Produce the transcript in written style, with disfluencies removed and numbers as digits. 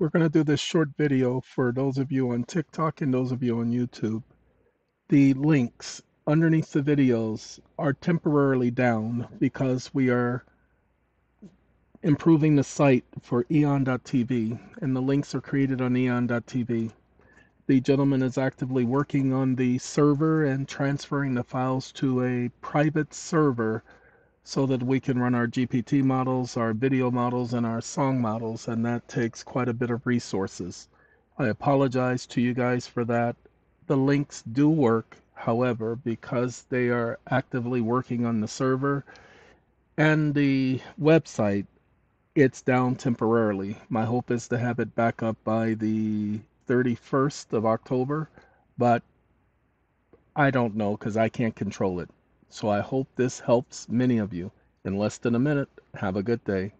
We're going to do this short video for those of you on TikTok and those of you on YouTube. The links underneath the videos are temporarily down because we are improving the site for EEON.TV, and the links are created on EEON.TV. The gentleman is actively working on the server and transferring the files to a private server so that we can run our GPT models, our video models, and our song models, and that takes quite a bit of resources. I apologize to you guys for that. The links do work, however, because they are actively working on the server and the website, it's down temporarily. My hope is to have it back up by the 31st of October, but I don't know because I can't control it. So I hope this helps many of you. In less than a minute, have a good day.